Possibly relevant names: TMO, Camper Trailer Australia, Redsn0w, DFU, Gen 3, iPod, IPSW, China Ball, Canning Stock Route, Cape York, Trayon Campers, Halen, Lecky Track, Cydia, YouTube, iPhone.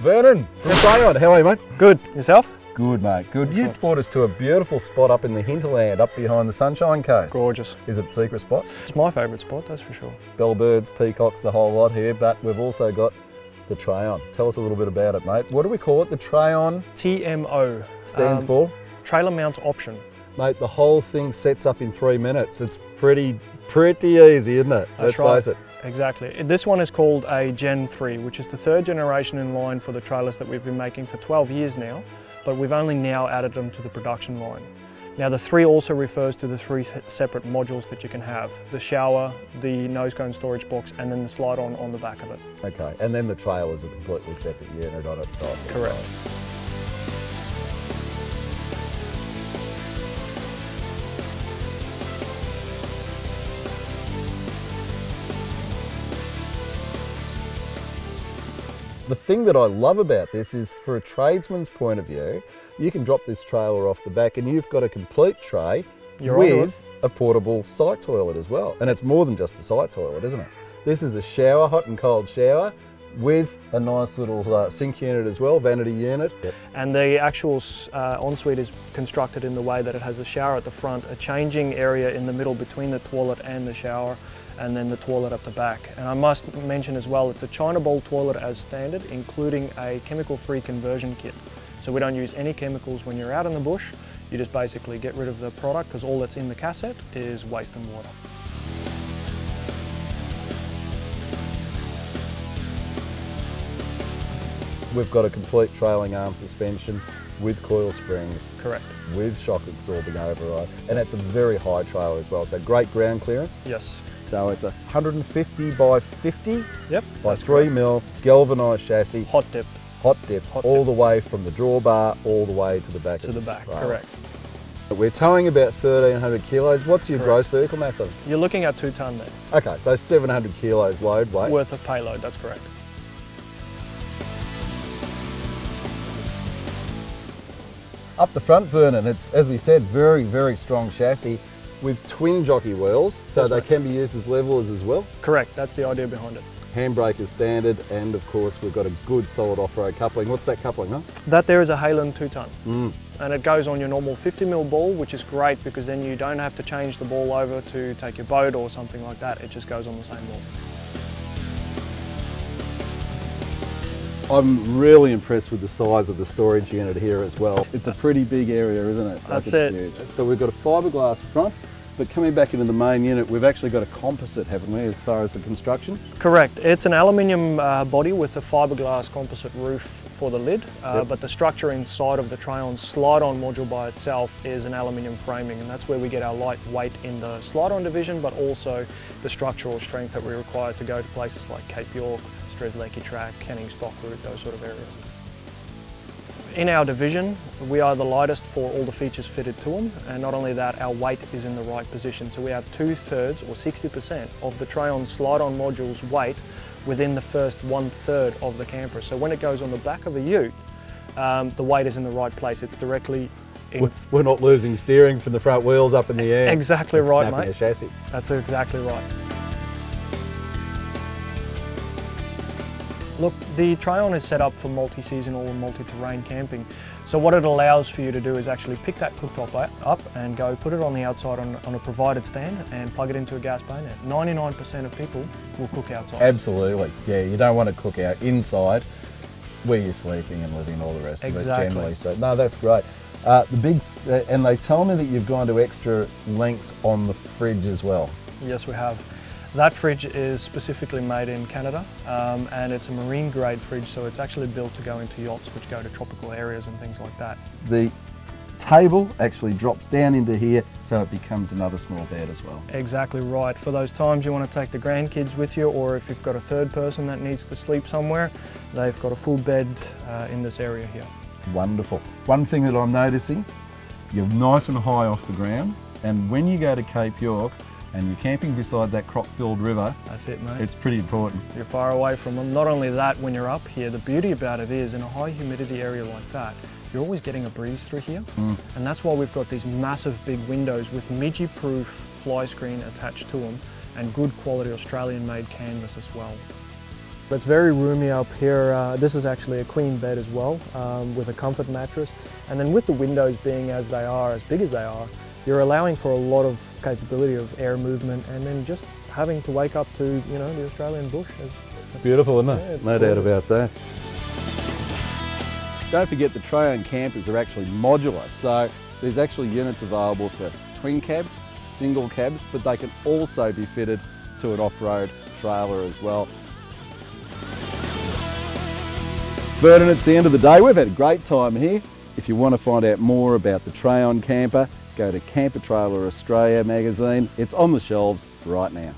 Vernon from Trayon, how are you, mate? Good. Yourself? Good, mate. Good. You brought us to a beautiful spot up in the hinterland, up behind the Sunshine Coast. Gorgeous. Is it a secret spot? It's my favourite spot, that's for sure. Bellbirds, peacocks, the whole lot here, but we've also got the Trayon. Tell us a little bit about it, mate. What do we call it? The Trayon? TMO. Stands for? Trailer Mount Option. Mate, the whole thing sets up in 3 minutes. It's pretty easy, isn't it? Let's face it. Exactly. This one is called a Gen 3, which is the third generation in line for the trailers that we've been making for 12 years now, but we've only now added them to the production line. Now the 3 also refers to the 3 separate modules that you can have. The shower, the nose cone storage box, and then the slide on the back of it. Okay, and then the trailer is a completely separate unit on itself. Correct. Well. The thing that I love about this is, for a tradesman's point of view, you can drop this trailer off the back and you've got a complete tray with a portable site toilet as well. And it's more than just a site toilet, isn't it? This is a shower, hot and cold shower, with a nice little sink unit as well, vanity unit. Yep. And the actual ensuite is constructed in the way that it has a shower at the front, a changing area in the middle between the toilet and the shower, and then the toilet up the back. And I must mention as well, it's a China Ball toilet as standard, including a chemical-free conversion kit. So we don't use any chemicals when you're out in the bush. You just basically get rid of the product, because all that's in the cassette is waste and water. We've got a complete trailing arm suspension with coil springs. Correct. With shock absorbing override. And it's a very high trailer as well, so great ground clearance. Yes. So it's a 150 by 50 by 3mm galvanised chassis. Hot dip. Hot dip. All the way from the drawbar all the way to the back. To the back, correct. We're towing about 1,300 kilos. What's your gross vehicle mass of? You're looking at 2 tonne there. Okay, so 700 kilos load weight. Worth of payload, that's correct. Up the front, Vernon, it's, as we said, very, very strong chassis with twin jockey wheels, so they can be used as levelers as well? Correct, that's the idea behind it. Handbrake is standard, and of course we've got a good solid off-road coupling. What's that coupling, huh? That there is a Halen 2-ton, and it goes on your normal 50mm ball, which is great because then you don't have to change the ball over to take your boat or something like that. It just goes on the same ball. I'm really impressed with the size of the storage unit here as well. It's a pretty big area, isn't it? That's it. Huge. So we've got a fiberglass front, but coming back into the main unit, we've actually got a composite, haven't we, as far as the construction? Correct. It's an aluminium body with a fiberglass composite roof for the lid, but the structure inside of the Trayon slide-on module by itself is an aluminium framing, and that's where we get our lightweight in the slide-on division, but also the structural strength that we require to go to places like Cape York, Lecky Track, Canning Stock Route, those sort of areas. In our division, we are the lightest for all the features fitted to them, and not only that, our weight is in the right position. So we have 2/3 or 60% of the Trayon slide-on module's weight within the first 1/3 of the camper. So when it goes on the back of a ute, the weight is in the right place. It's directly in. We're not losing steering from the front wheels up in the air. Exactly right, mate. Snapping the chassis. That's exactly right. Look, the Trayon is set up for multi-seasonal and multi-terrain camping. So what it allows for you to do is actually pick that cooktop up and go put it on the outside on a provided stand and plug it into a gas bayonet. 99% of people will cook outside. Absolutely, yeah, you don't want to cook out inside where you're sleeping and living and all the rest of it generally. So no, that's great. The big, and they tell me that you've gone to extra lengths on the fridge as well. Yes, we have. That fridge is specifically made in Canada, and it's a marine grade fridge, so it's actually built to go into yachts which go to tropical areas and things like that. The table actually drops down into here, so it becomes another small bed as well. Exactly right. For those times you want to take the grandkids with you, or if you've got a third person that needs to sleep somewhere, they've got a full bed in this area here. Wonderful. One thing that I'm noticing, you're nice and high off the ground, and when you go to Cape York, and you're camping beside that crop-filled river. That's it, mate. It's pretty important. You're far away from them. Not only that, when you're up here, the beauty about it is, in a high humidity area like that, you're always getting a breeze through here. And that's why we've got these massive big windows with midge-proof fly screen attached to them, and good quality Australian-made canvas as well. It's very roomy up here. This is actually a queen bed as well, with a comfort mattress. And then with the windows being as they are, as big as they are, you're allowing for a lot of capability of air movement and then just having to wake up to, you know, the Australian bush. It's beautiful, isn't it? Yeah, no doubt about that. Don't forget the Trayon Campers are actually modular. So there's actually units available for twin cabs, single cabs, but they can also be fitted to an off-road trailer as well. Vernon, it's the end of the day. We've had a great time here. If you want to find out more about the Trayon Camper, go to Camper Trailer Australia magazine. It's on the shelves right now.